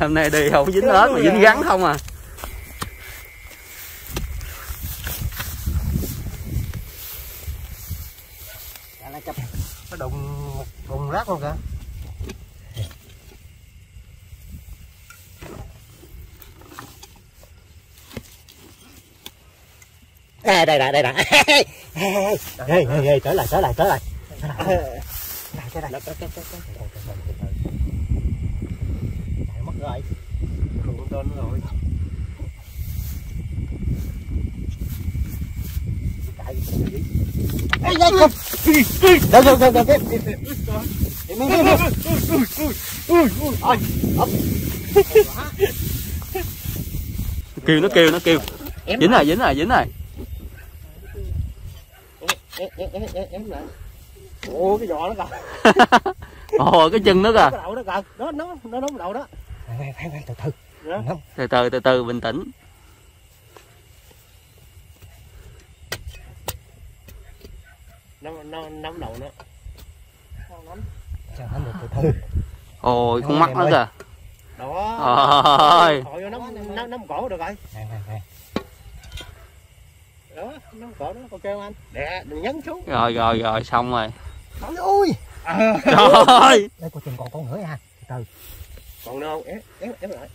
Hôm nay đi không dính ớt mà dính rắn không à. Nó đụng rác luôn kìa. Đây. Ê, tới lại. Mất rồi. Không tên rồi. Nó kêu. Dính rồi. Em lại. Ồ, cái giò nó kìa. Ồ, cái chân nó kìa. Nó đầu đó. Từ từ bình tĩnh. Nắm đầu nó. Sao nắm được từ từ. Ôi, con mắt nó kìa. Đó. Ôi. Nắm cổ được rồi. Nè. Đó, nó cỡ đó, con kêu anh. Nè, đừng nhấn xuống. Rồi, xong rồi. Ôi. Trời ơi. Đây coi chừng còn con nữa nha. Từ từ. Còn đâu, ép lại.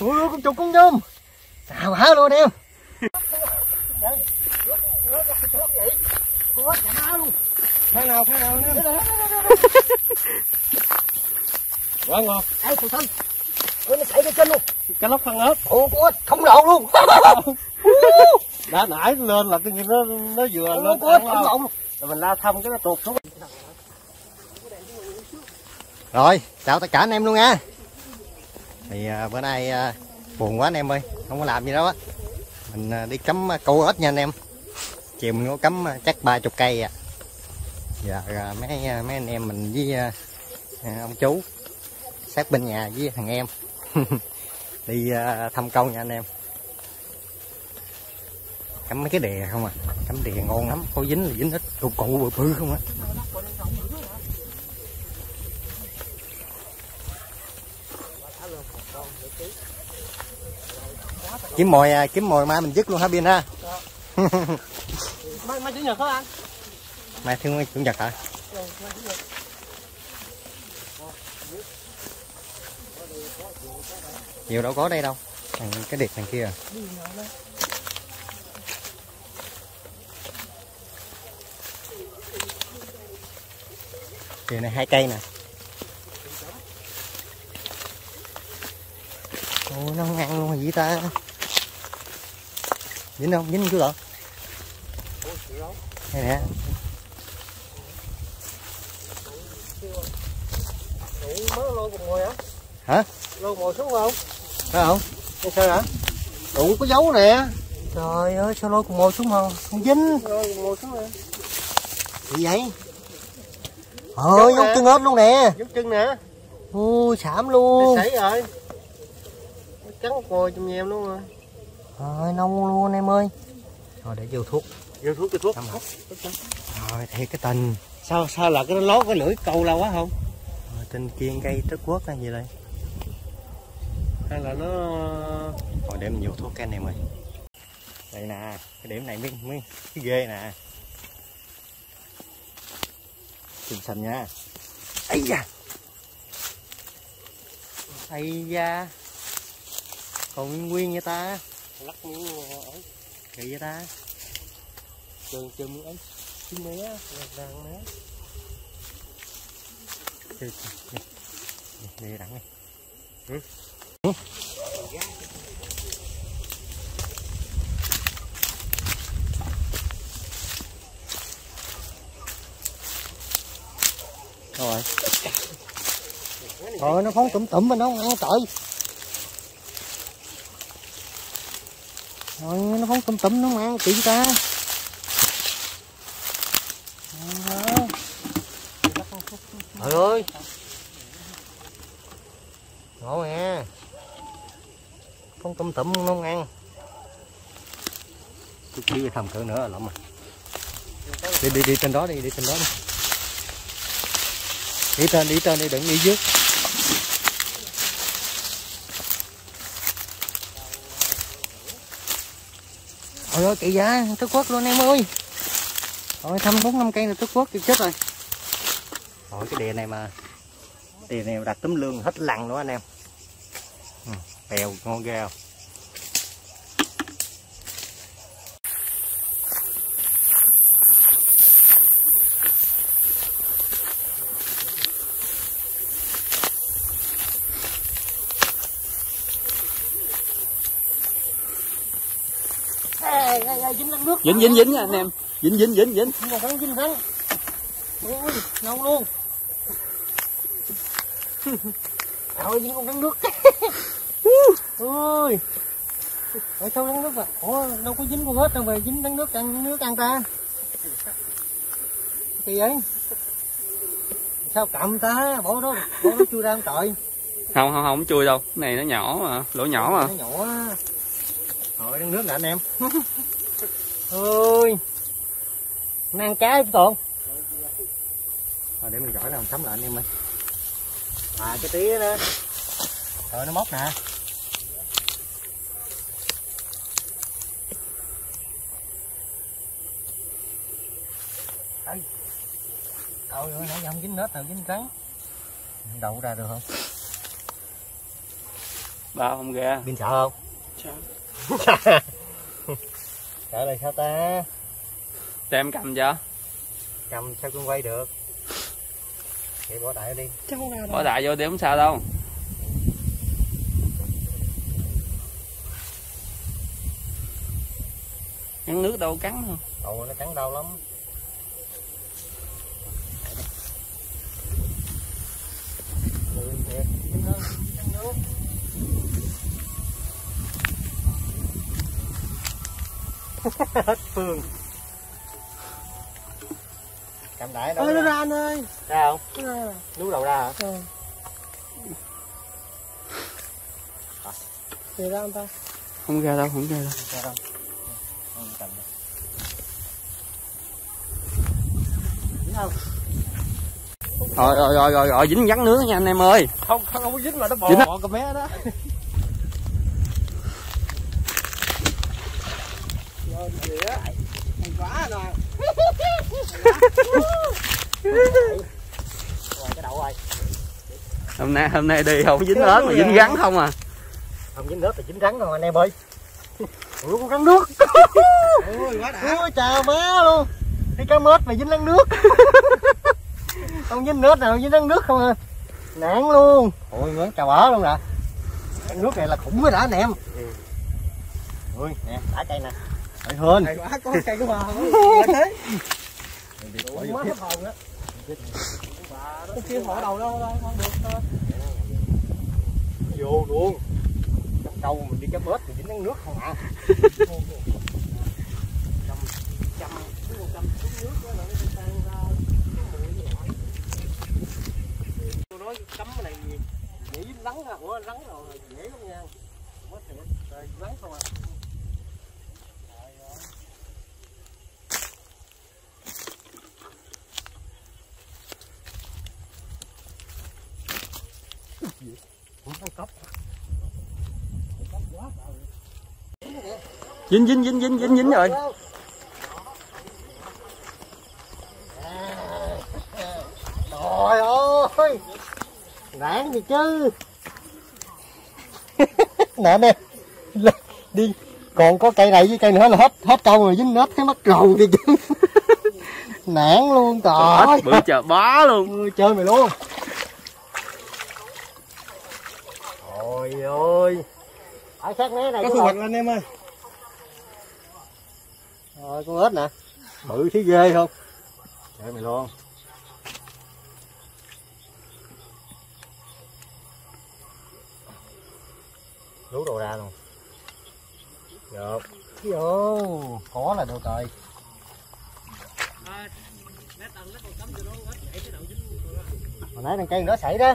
Trời ơi, con chục con nhum. Xào hả luôn em. Pha nào nữa. Quá ngon. Ê, con thân. Ôi, nó chạy cái chân luôn. Cá lóc phân ớt. Ủa, không lộn luôn. Đã nãy lên là tự nhiên nó vừa lên không lộn luôn. Rồi mình la thăm cái nó tuột xuống. Rồi, chào tất cả anh em luôn nha. Thì bữa nay buồn quá anh em ơi, không có làm gì đâu á. Mình đi cắm câu ếch nha anh em. Chiều mình có cắm chắc 30 cây à. Giờ mấy anh em mình với ông chú sát bên nhà với thằng em. Đi thăm câu nha anh em. Cắm mấy cái đè không à. Cắm đè ngon lắm, có dính là dính ít, cụ bự bự không á. Kiếm mồi mai mình dứt luôn hả Biên ha. Mai chủ nhật hả anh? Mai thương chủ nhật hả? Nhiều đâu có đây đâu. Cái điệp thằng kia à. Điều này 2 cây nè. Ôi nó không ăn luôn rồi gì ta. Dính không? Dính chứ lợn. Đây nè. Hả? Lô mồi xuống không? Phải không? Cái sao hả? Đủ có dấu nè. Trời ơi sao lôi cùng mồi xuống không dính. Lôi cùng mồi xuống nè. Gì vậy? Ôi giống chân ếch luôn nè. Giống chân nè. Ui xảm luôn. Để xảy rồi. Cắn mồi trong nhèm luôn rồi. Trời nâu luôn anh em ơi. Rồi để vô thuốc. Vô thuốc. Rồi thiệt cái tình. Sao là cái lót cái lưỡi câu lâu quá không? Rồi tình kiên cây Trất Quốc hay gì đây? Hay là nó hồi để mình vô thuốc cái này mày. Đây nè, cái điểm này mới cái ghê nè. Chìm sầm nha. Ây da. Còn nguyên vậy ta. Lắc miếng ấy. Kỳ vậy ta. Chừng miếng ấy. Chứ mé, đằng mé. Đi đặng đi. Rồi. Trời ơi, nó phóng tụm mà nó không ăn trời. Rồi nó phóng tụm nó không ăn kìa ta. Trời ơi. Ngộ nè. Con tụm nó không ăn. Tí cái thầm cỡ nữa là lắm rồi. Đi trên đó đi, đi trên đó đi. Đi trên đi, đừng đi dưới. Ôi ơi kì dạ, tứ quất luôn em ơi. Ôi thăm 4-5 cây là tứ quất kìa, chết rồi. Ôi cái đìa này mà, đìa này đặt tấm lương hết lằn nữa anh em. Bèo ngon ghê không? Dính nha anh em, dính dính ui nâu luôn. Ôi dính con rắn nước. Ui ở sao rắn nước mà ủa đâu có dính con hết đâu mà dính rắn nước ăn ta kỳ vậy, sao cầm ta bỏ nó chui ra không trời. Không chui đâu, cái này nó nhỏ mà, lỗ nhỏ mà. Nó nhỏ rồi rắn nước nè anh em. Ôi nó ăn cá chứ còn. Rồi để mình gỏi ra mình sắm lại anh em ơi. À cái tía đó. Rồi nó móc nè. Đấy. Trời ơi nãy giờ không dính nết nào dính rắn. Đậu ra được không? Bao không ghê. Pin sợ không? Sợ. Sợ đây sao ta? Để em cầm cho. Cầm sao con quay được. Để bỏ đại đi. Bỏ đại vô đi không sao đâu. Cắn nước đâu cắn không? Ồ nó cắn đau lắm. Hết phương. Cầm đại đâu. Ôi, nó ra anh ơi. Ra không? Ra. Lú đầu ra hả? Ừ. À. Về ra không ta? Không ra đâu, không ra đâu. Ra đâu. Không cầm đâu. Dính không? Rồi dính rắn nướng nha anh em ơi. Không có dính mà nó bò bò cái bé đó. Quá rồi. Hôm nay đi không dính ớt mà dính rắn không à. Không dính ớt là dính rắn không anh em ơi. Ủa con rắn nước. Ôi quá đã. Ôi chào má luôn. Đi cá mớt mà dính rắn nước. Không dính ớt nào dính rắn nước không à. Nản luôn. Ôi mới chào ở luôn nè. Rắn nước này là khủng quá đã anh em. Ui nè, đã cây nè. Trời hên. Hay quá, có cây của bà không? Thế. Ủa, quá hết hồn đó. Cái kia họ đầu đâu đâu, không được thôi. Vô luôn. Trong câu mình đi cá bớt thì dính nước không ạ. Chăm xuống nước đó là nó sẽ tan ra. Tôi nói cấm cái này dễ dính rắn ha, ủa rắn rồi dễ lắm nha. Quá thiệt, trời rắn không ạ. dính rồi. Trời ơi ráng gì chứ. Nè nè đi, còn có cây này với cây nữa là hết câu rồi, dính nếp thấy mất rầu đi chứ. Nản luôn trời, bự trời bá luôn, chơi mày luôn. Trời ơi ở sát né này có thu hoạch anh em ơi. Rồi con ếch nè, bự thấy ghê không? Trời mày luôn. Lú đồ ra luôn. Được. Vô, có là được rồi. Hồi nãy thằng cây đó xảy đó.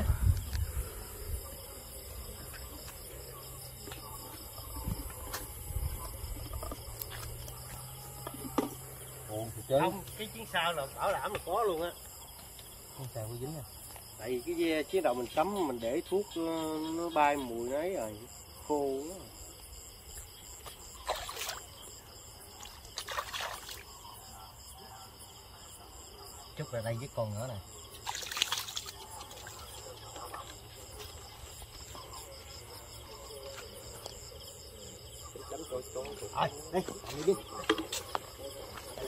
chứ. Không, cái chuyến sau là bảo đảm là có luôn á. Không xài qua dính nè. Tại vì cái chiến đầu mình sắm mình để thuốc nó bay mùi nó ấy rồi, khô quá. Chút là đây với con nữa nè. Rồi, đây, đi.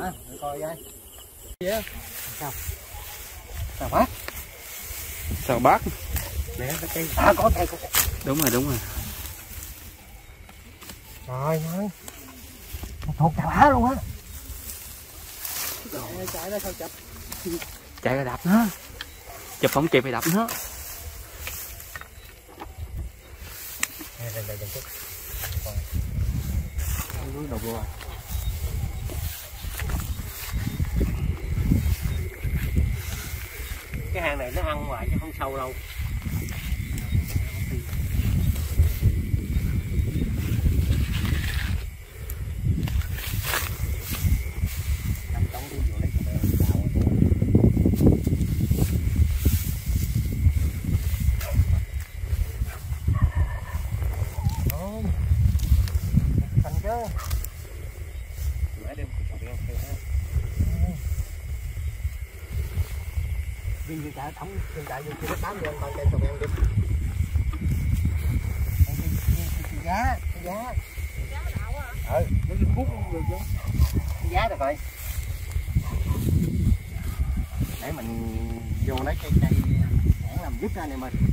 À, coi vậy. Dạ. Sao? Sao bác? Sao bác? Nè, cái à, có cây có. Đúng rồi, đúng rồi. Trời ơi. Thuộc chà bá luôn á. Chạy ra sao chụp? Chạy ra đập nó. Chụp không kịp thì đập nó. Đây chút. Đầu vô. Cái hàng này nó ăn ngoài chứ không sâu đâu. Tại vì chưa bán được còn cây sầu em đi. Giá. Giá đậu hả? Ừ, để cút luôn được chứ. Giá được rồi. Để mình vô lấy cây cây để làm giúp ra này mình.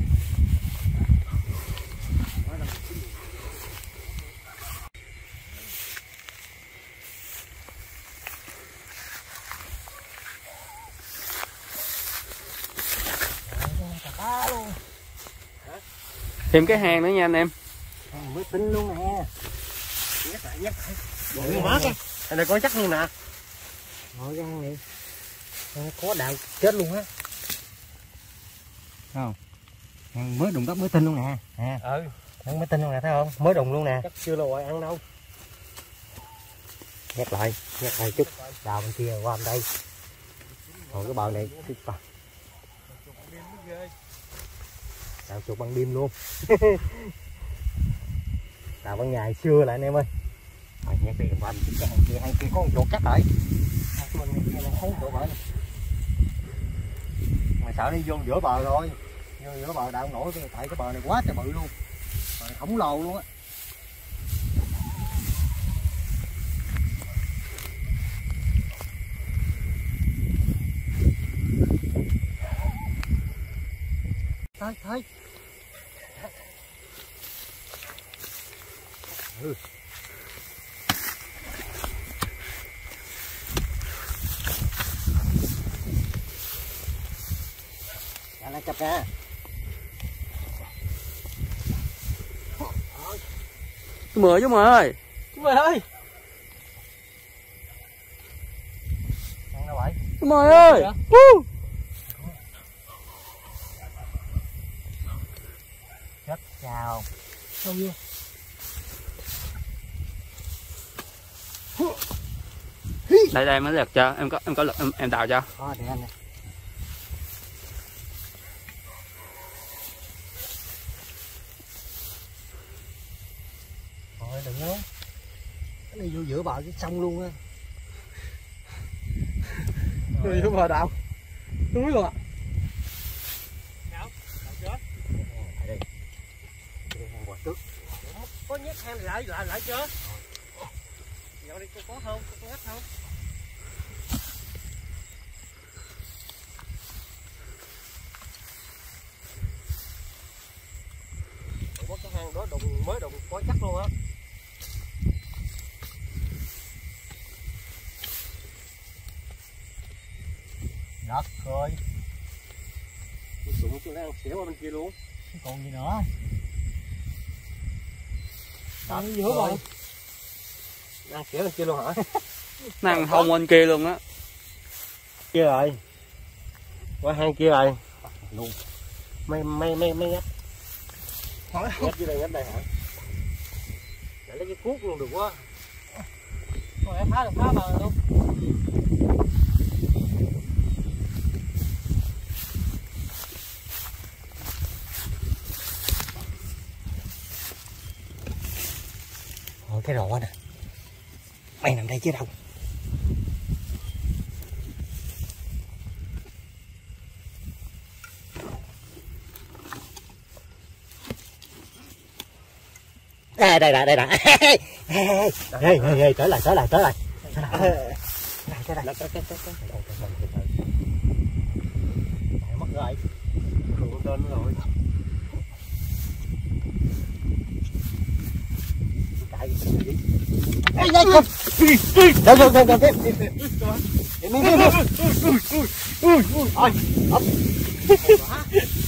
Thêm cái hang nữa nha anh em. Mới tính luôn nè. Nhắc lại. Cái này có chắc luôn nè. Rồi cái hang này. Có đại chết luôn á. Không. Mới đụng đất mới tin luôn nè. À. Ừ. Ăn mới tin luôn nè thấy không? Mới đụng luôn nè. Chắc chưa rồi ăn đâu. Nhắc lại chút. Đào bên kia qua bên đây. Còn cái bờ này đào chuột ban đêm luôn. Đào ban ngày xưa lại anh em ơi. Rồi nhét tiền qua mình cái hàng kia có con chuột cắt lại. Mà sợ đi vô giữa bờ rồi. Vô giữa bờ đào nổi tại cái bờ này quá trời bự luôn. Bờ này khổng lồ luôn á. Thôi. Ừ. Đã lại chập ra. Mưa chứ mày ơi. Chú mày ơi. Chào. Không vô. Đây mới lật cho, em có lật em đào cho. Thôi để anh nè. Thôi đừng có. Cái này vô giữa bờ cái sông luôn á. Vô giữa bờ đào. Đúng luôn ạ. Có nhét hang lại chưa? Dạo này có không? Có ngắt không? Đất rồi. Tôi sụn tôi đang xỉu ở bên kia luôn. Không còn gì nữa. Đang giữa rồi. Đang xỉu bên kia luôn hả? Đang thông bên kia luôn á. Kia rồi. Qua hang kia rồi. Luôn. Mấy gấp. Thôi gấp đây hả? Để lấy cái cuốc luôn được quá. Rồi em phá được phá bờ luôn. Ở cái rọ nè. Mày nằm đây chứ đâu. À, đây nè. Ê, tới lại. Mất rồi. Rượu tên rồi. Cái gì? Ê,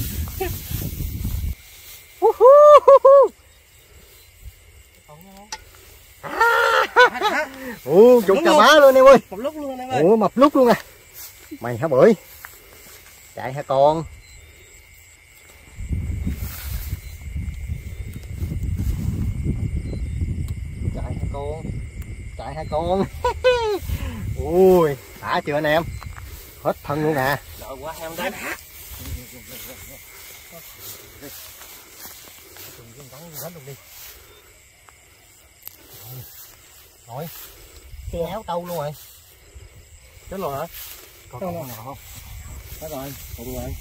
ủa chục cà bá luôn em ơi, mập lúc luôn em ơi. Ủa mập lúc luôn à mày hả bưởi, chạy hả con. Chạy hả con Ui đã chưa anh em, hết thân luôn nè. Rồi quá em đấy. Rồi, cái áo tâu luôn rồi. Chết rồi hả? Còn nào không? Chết rồi, còn rồi.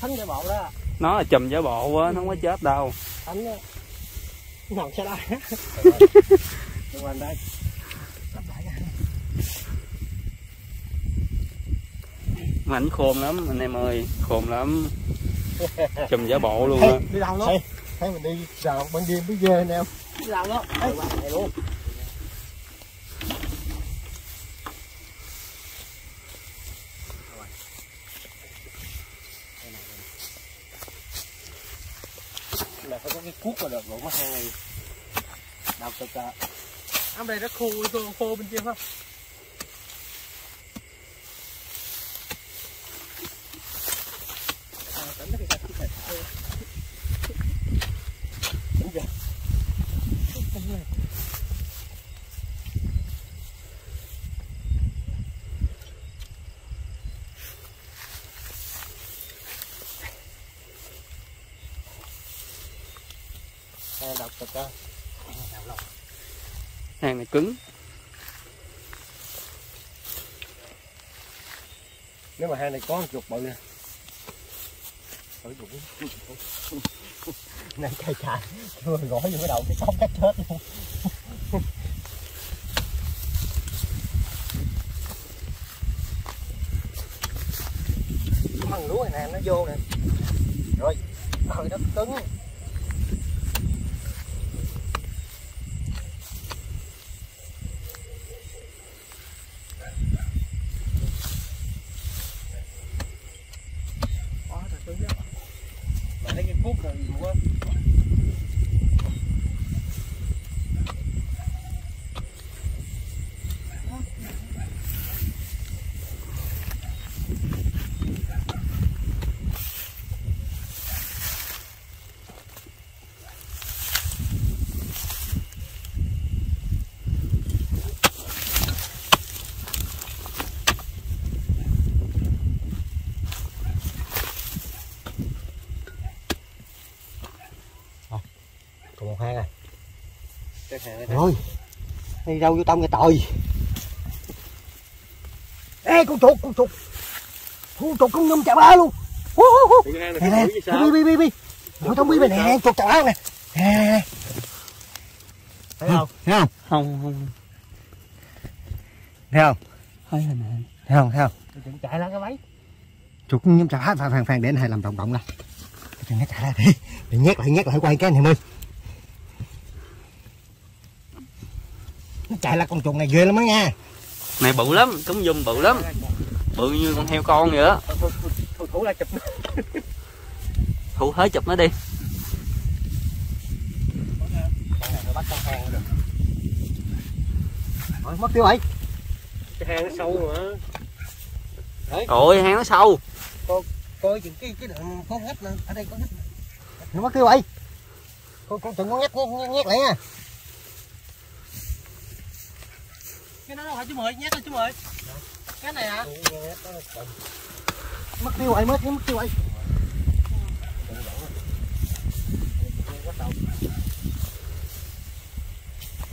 Thánh giả bộ đó. Nó là chùm giả bộ á, nó không có chết đâu. Thánh á. Nó sẽ lại á. Đúng rồi, đây. Lặp lại nha. Mà ảnh khôn lắm anh em ơi, khôn lắm. Chùm giả bộ luôn á. Đi đâu luôn? Thấy mình đi rào ban đêm với ghê anh em. Đi rào luôn. Này luôn. Là phải có cái cuốc mà được ruộng mất hang này. Đào cực à. Ở đây nó khô bên kia không? Đọc thật đó. Hàng này cứng. Nếu mà hàng này có một chuột bự nè. Này chạy chạy. Rồi gõ vô cái đầu cái sóc chắc chết luôn. Thằng lúa này nè nó vô nè. Rồi. Trời đất cứng. Rồi đi đâu vô tông cái tồi. Ê con chuột không nhâm chả ba luôn. Đi nó không biết bên này chuột chả ba nè. Thấy không? Không. Thấy không? Thấy hình này. Thấy không? Chạy ra cái váy. Chuột không nhâm chả ba phàn để anh hai làm động ra. Đừng nó chạy ra đi. Đừng nhét lại quay cái này em ơi. Nó chạy là con chuột này ghê lắm á nha. Này bự lắm, cúm dùm bự lắm. bự như con heo con vậy đó. Thủ lại chụp. Thủ hết chụp nó đi. Rồi, mất tiêu rồi. Cái hang nó sâu mà. Đấy. Ôi hang nó sâu. Coi chừng cái đường có ngách nè, ở đây có ngách. Nó mất tiêu rồi. Con chừng con nhét lại nha. Cái đó đâu hả chú Mười, nhét đó chú Mười. Cái này hả? Mất tiêu rồi, mất tiêu rồi.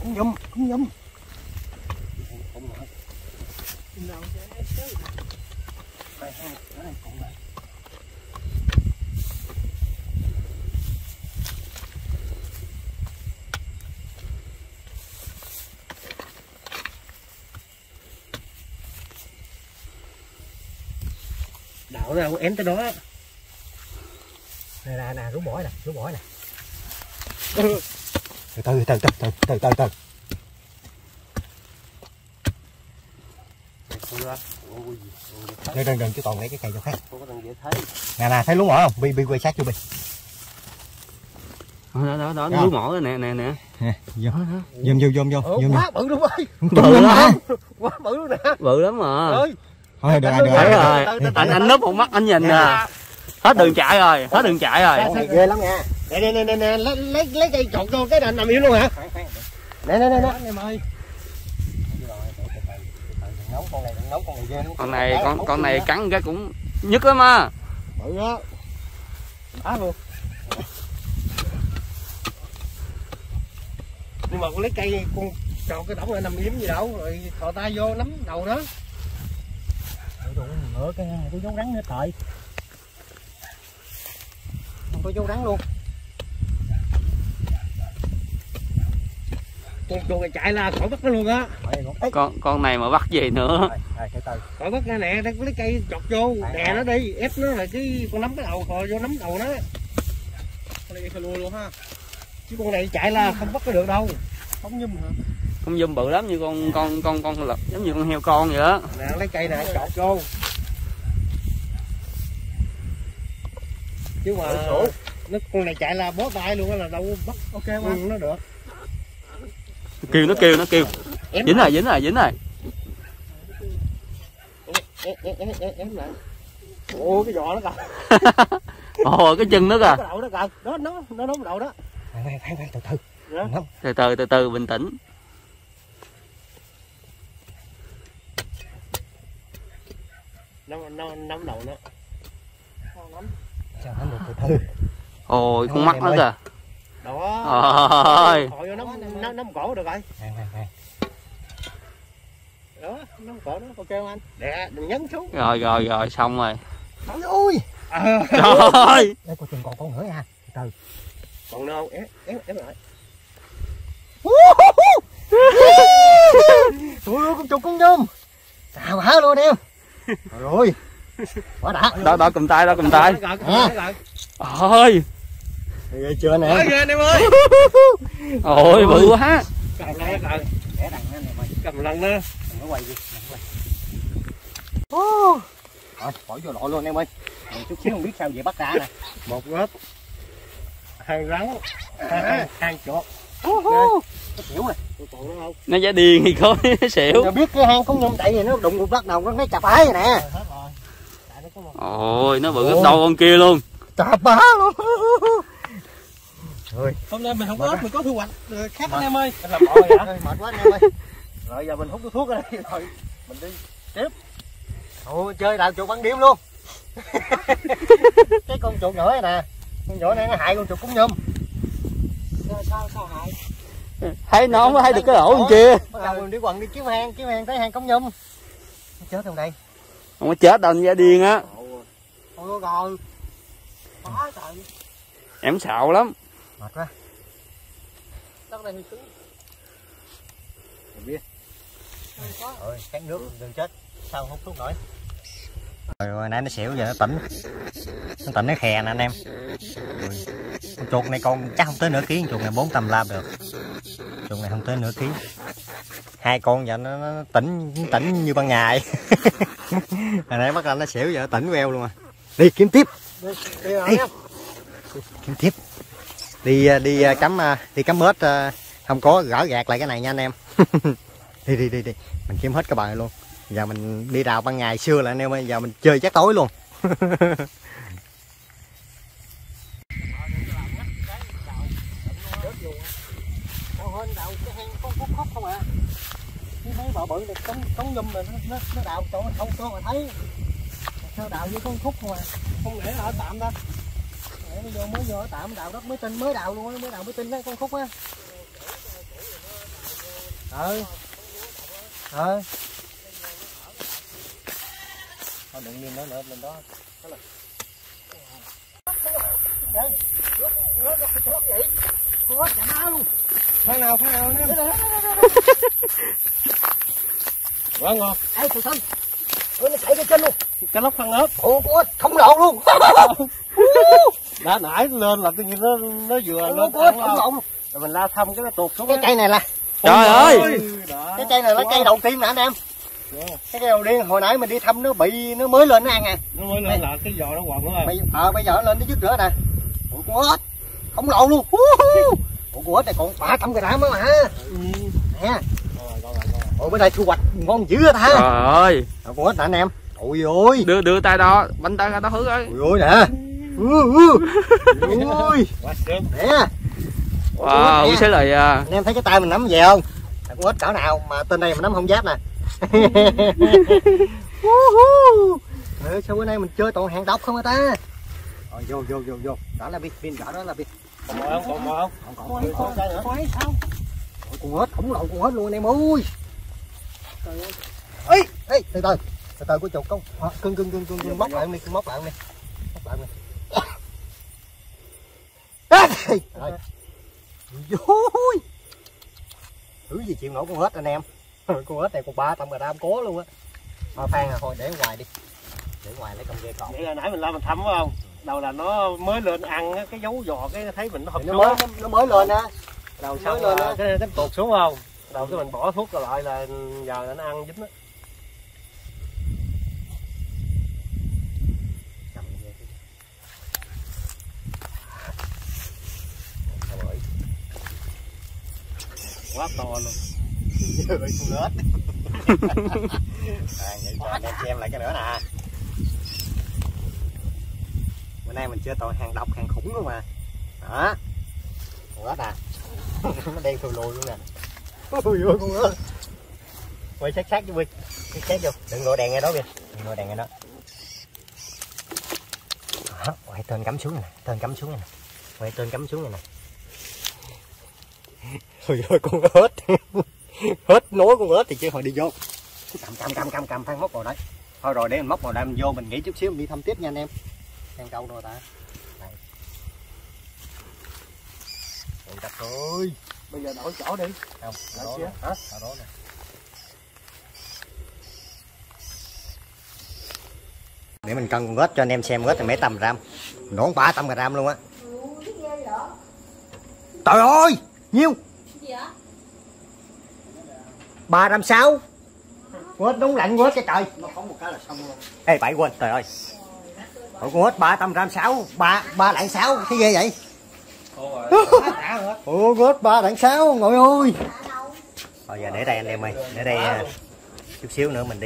Cũng dùm. Đảo ra em tới đó. Nè, rú mỏi nè. Từ từ. Đừng chứ toàn lấy cái cây cho khác. Nè, thấy lúa mỏ không? Bi quay sát chưa Bi? Đó, lúa mỏ nè. Dùm vô. Quá bự luôn ơi. Quá bự luôn nè. Bự lắm mà. Thôi được rồi. Anh núp một mắt anh nhìn nè. Hết đường chạy rồi. Ghê lắm nha. Nè, lấy cây trộn vô cái nằm im luôn hả? Nè. Em ơi. Con này cắn cái cũng nhức lắm á. Bự đó. Đá luôn. Nhưng mà con lấy cây con tròn cái đống này nằm yếm gì đâu, rồi thò tay vô nắm đầu đó. Ngựa cái có dấu rắn hết trời. Không có dấu rắn luôn. Con này chạy là khỏi bắt nó luôn á. Con này mà bắt gì nữa. Khỏi bắt ra nè, đang có lấy cây chọc vô, đè nó đi, ép nó là cái con nắm cái đầu, rồi vô nắm đầu nó. Con này phải lùi luôn ha. Chứ con này chạy là không bắt nó được đâu. Không nhum hả? Không nhum bự lắm, như con lợn, giống như con heo con vậy đó. Nè lấy cây nè chọc vô. Chứ mà nó con này chạy là bó tay luôn á, là đâu bắt ok không nó được. Nó kêu. Dính rồi. Em lại. Ồ cái giò nó kìa. Ồ cái chân nó kìa. Nó nóng đầu đó. Khoan từ. Từ từ bình tĩnh. Nóng đầu nó. Từ. Ôi con mắt nó kìa. Đó. Rồi nó cổ được rồi. Đó, nó cổ nó ok không anh? Đè, đừng nhấn xuống. Rồi xong rồi. Ui. Trời ơi. Đây coi chừng còn con nữa nha. Từ. Còn đâu, ép lại. Trời ơi, con chục con nhum. Xào hả luôn em. Rồi. Quá đã. Đó cầm tay. Ôi. Ghê chưa nè. Ôi anh em ơi. Ôi bự quá. Cầm lần nữa. Nó quay đi. Ô. Thôi bỏ vô lọ luôn em ơi. Chút xíu không biết sao về bắt cá nè. Một góp. Hai rắn. Hai chuột. Xỉu nè. Nó giả điên thì có nó xỉu. Nó biết cái hang không nhung tại vì nó đụng một lát đầu nó chà phá vậy nè. Ôi nó bự gấp đầu con kia luôn. Chà phá luôn. Rồi. Hôm nay mình không có ớt, mình có thu hoạch khác anh em ơi. Làm bò vậy hả? Mệt quá anh em ơi. Rồi giờ mình hút thuốc ở đây rồi mình đi tiếp. Ôi chơi đào chuột bắn điểm luôn. Cái con chuột nhỏ này nè, con nhỏ này nó hại con chuột cúng nhum. Sao hại? Thấy nó mới thấy được cái ổ con kia. Bắt đầu mình đi quần đi kiếm hang thấy hang cúng nhum. Nó chết trong đây. Không có chết đâu, ra điên á. Ôi rồi. Quá trời. Em xạo lắm. Mệt quá. Đất này thì cứng. Biết. Rồi, khát nước đừng chết. Sao không thuốc nổi. Rồi nãy nó xỉu giờ nó tỉnh. Nó tỉnh nó khè nè anh em. Rồi. Con chuột này còn chắc không tới nửa ký, con chuột này 4 tầm lab được. Chuột này không tới nửa ký. Hai con giờ nó tỉnh như ban ngày. Hồi nãy bắt là nó xỉu giờ tỉnh queo luôn à. Đi kiếm tiếp. Đi. Kiếm tiếp. Đi cắm ếch không có gỡ gạt lại cái này nha anh em. đi mình kiếm hết cái bờ này luôn. Giờ mình đi đào ban ngày xưa là anh em ơi, giờ mình chơi chắc tối luôn. Mấy bọ bự này cống nhum rồi nó đào chỗ không có mà thấy sao đào với con khúc mà không để ở tạm đó, để vô mới vô ở tạm đào đất mới tin, mới đào luôn á, mới đào mới tin đấy con khúc á. Thôi đừng nhìn nó nữa mình đó. Pha nào quá ngon. Ê thằng Thanh, nó chạy cái chân luôn, cái lóc phân ớt. Ủa không lộn luôn. Đã nãy lên là cái gì nó vừa lên không lộn luôn. Rồi mình la thăm cái nó tuột xuống. Cái cây này là trời ơi, cái cây này là cây đầu tiên mà anh em. Cái cây đầu tiên hồi nãy mình đi thăm nó bị, nó mới lên nó ăn à. Nó mới lên là cái giò nó quằn nữa rồi. Bây giờ nó lên tới trước nữa nè. Ủa con ếch không lộn luôn. Ủa con ếch này còn phá tầm cái đám đó mà ha. Nè. Ôi bữa nay thu hoạch ngon dữ hết ha. Trời ơi. Con ếch nè anh em. Ôi ơi. Đưa tay đó, bánh tay ra đó hứa ơi. Ôi nè. Ôi. Nè. Wow, quý sấy lời. Anh em thấy cái tay mình nắm về không? Là con ếch cỡ nào mà tên này mình nắm không giáp nè. Sao bữa nay mình chơi toàn hàng độc không hả ta? Rồi vô. Đó là pin rõ đó là pin. Còn nữa. Quái sao? Ôi con ếch khổng lồ con ếch luôn anh em ơi. Ê, từ từ của chuột con. Cưng móc lại đi. Rồi. Ôi. Thứ gì chịu nổi con ếch anh em. Con ếch này còn 300 g cố luôn á. Thôi Phan à, thôi để ngoài đi. Để ngoài lấy con dê cọp. Vậy là nãy mình la mình thăm phải không? Đầu là nó mới lên ăn cái dấu giò cái thấy mình nó hợp nó mới lên á. Đầu sau lên á cái tuột xuống không? Đầu cái mình bỏ thuốc lại là giờ là nó ăn dính á. Quá to luôn. Để xem lại cái nữa nè. Bữa nay mình chơi toàn hàng độc hàng khủng luôn mà. Đó. Con ếch à. Nó đen thù lùi luôn nè. Ôi ơi con ơi. Quay sát cho Huy. Sát vô. Đừng ngồi đèn ngay đó kìa. Đó, quay tên cắm xuống này nè. Quay tên cắm xuống này nè. Ôi ơi con ếch. Hết nối con ếch thì chứ hồi đi vô. Cầm Phan móc vào đấy. Thôi rồi để mình móc vào đây mình vô mình nghỉ chút xíu mình đi thăm tiếp nha anh em. Đang câu rồi ta. Đây. Ôi đất ơi. Bây giờ đổi chỗ đi. Không, đổi xíu. Hả? Đó nè. Để mình cân con ếch cho anh em xem ếch này mấy tầm gram. Đổ 300 g luôn á. Trời ơi, nhiêu? Gì vậy? 360. Ếch đúng lạnh ếch cái trời. Nó không một cái là xong luôn. Ê bậy quên, trời ơi. Ủa con ếch 360, 360 cái ghê vậy? Ủa ếch 360 ngồi ơi. Rồi giờ để đây anh em ơi, để đây chút xíu nữa mình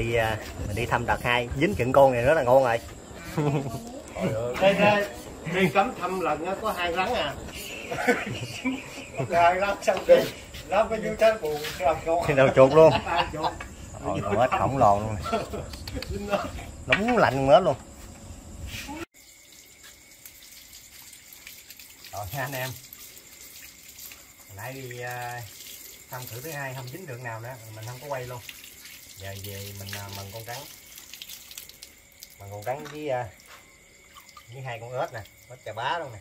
đi thăm đợt 2, dính chừng con này rất là ngon rồi. Đây đi cắm thăm lần có 2 rắn à. Hai rắn xong đi, nó mới vô trái buồn xong. Đầu chuột luôn. Ôi con ếch khổng lồ luôn. Đúng lạnh ếch luôn. Rồi nha anh em, hồi nãy đi thăm thử thứ 2 không dính được nào nữa, mình không có quay luôn. Giờ về mình mần con rắn, với 2 con ếch nè, ếch chà bá luôn nè,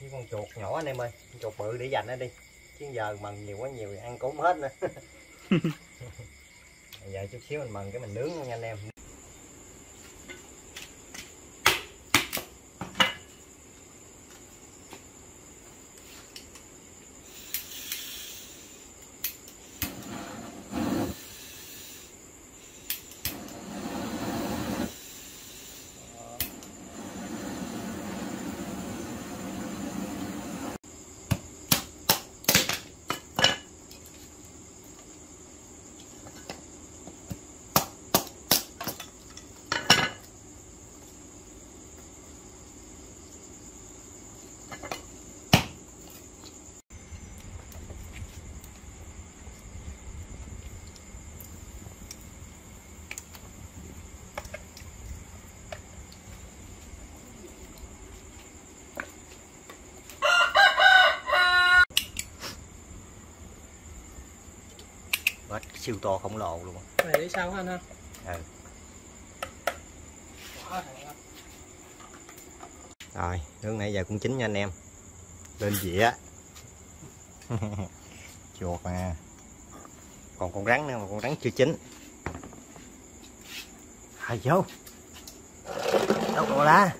với con chuột nhỏ anh em ơi, con chuột bự để dành nó đi, chứ giờ mần nhiều quá nhiều ăn cũng hết nữa. Giờ chút xíu mình mần cái mình nướng luôn nha anh em. siêu to khổng lồ luôn. Mày để sau hả anh ha? Ừ. Rồi, nước nãy giờ cũng chín nha anh em. Lên dĩa. Chuột mà. Còn con rắn nữa mà con rắn chưa chín. Hay vô. Đâu rồi lá.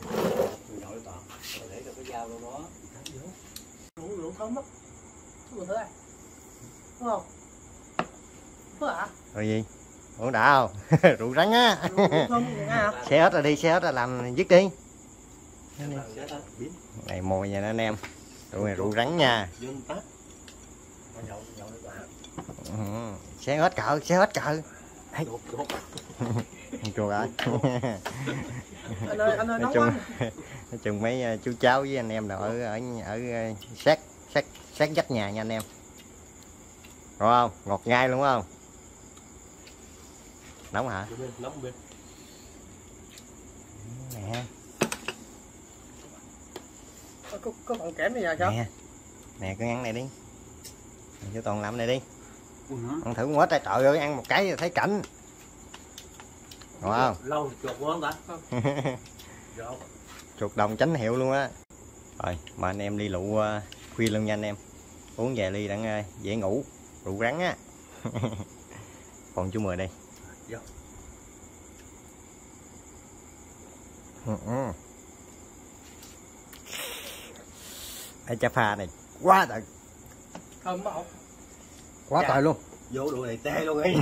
Để cho cái dao đâu đó. Rủ thấm lắm. Đúng không? Hả? Rồi gì? Ủa đã không? Rượu rắn á. Xe hết rồi đi, xe hết rồi làm dứt đi. Này mồi nha anh em. Rượu này rượu rắn nha. Xe hết cỡ, xe hết cỡ. Chuột ơi. Nói chung mấy chú cháu với anh em nào ở sát vách nhà nha anh em. Đúng không? Ngọt ngay luôn không? Nóng hả? Nóng bên. Nè. Có còn kém bây giờ sao? Nè. Nè cứ ăn này đi. Chú Toàn làm này đi. Ăn thử con hết đây, trời ơi ăn một cái thấy cảnh. Đúng không? Lâu chuột quá không ta? Chuột đồng chánh hiệu luôn á. Rồi, mà anh em đi lụ khuya luôn nha anh em. Uống vài ly đặng dễ ngủ, rượu rắn á. Còn chú Mười đây. Cái chà pha này quá trời. Thơm không? Quá trời luôn. Vô đồ này tê luôn ấy.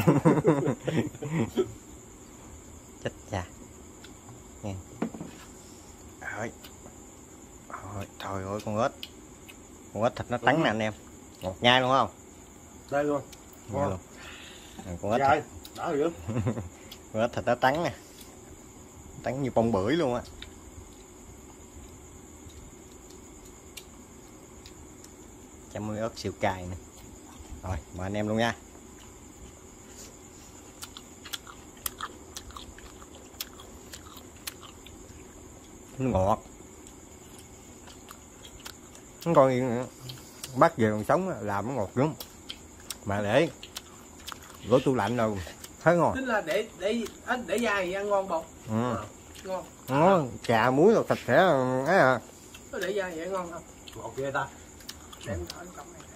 Chết cha. Nghe. Rồi. Trời ơi con ếch. Con ếch thịt nó trắng nè anh em. Ngọt nhai luôn không? Đây luôn. Ngon. Con ếch. Trời, đã dữ. Con ếch thịt nó trắng nè. Trắng như bông bưởi luôn á. Chấm muối ớt siêu cay nè. Rồi, mời anh em luôn nha. Nó ngọt. Nó coi bắt về còn sống làm nó ngọt lắm. Mà để gỡ tủ lạnh rồi thấy ngon. Chính là để dài ăn ngon bột. Ừ. Ngon. Nó trà muối rồi sạch sẽ ấy à. Để dài vậy ngon không? Ngọt ghê ta. Để em thở cầm này.